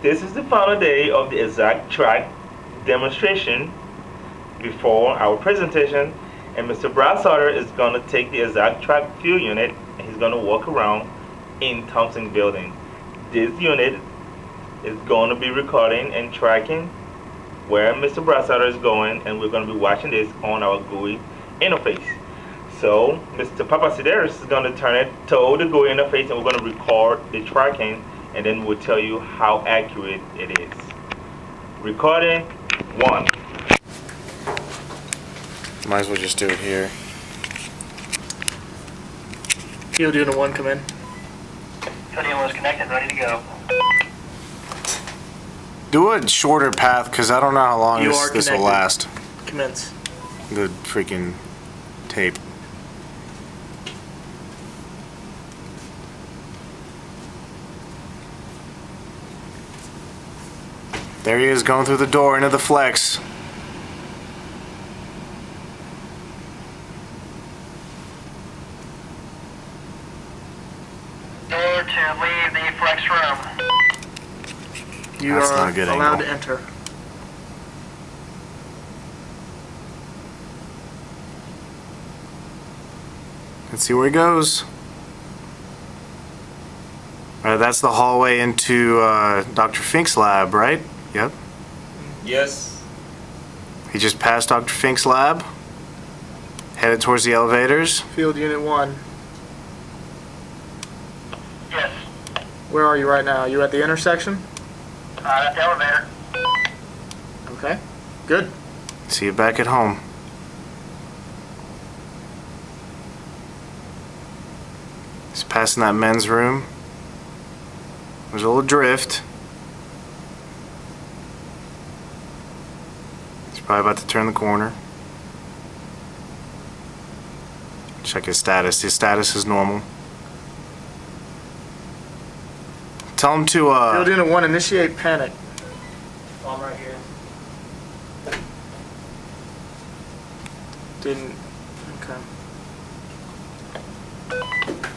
This is the final day of the exact track demonstration before our presentation, and Mr. Brassard is going to take the exact track fuel unit and he's going to walk around in Thompson building. This unit is going to be recording and tracking where Mr. Brassard is going, and we're going to be watching this on our GUI interface. So Mr. Papasideris is going to turn it to the GUI interface and we're going to record the tracking, and then we'll tell you how accurate it is. Recording 1. Might as well just do it here. Field unit 1, come in. Field unit 1 is connected, ready to go. Do a shorter path, because I don't know how long this will last. Commence. The freaking tape. There he is, going through the door into the flex. Door to leave the flex room. You are allowed to enter. Let's see where he goes. That's the hallway into Dr. Fink's lab, right? Yep. Yes. He just passed Dr. Fink's lab, headed towards the elevators. Field unit 1. Yes. Where are you right now? You at the intersection? At the elevator. Okay. Good. See you back at home. He's passing that men's room. There's a little drift. Probably about to turn the corner. Check his status. His status is normal. Tell him to Field unit 1, initiate panic. I'm right here. Didn't. Okay.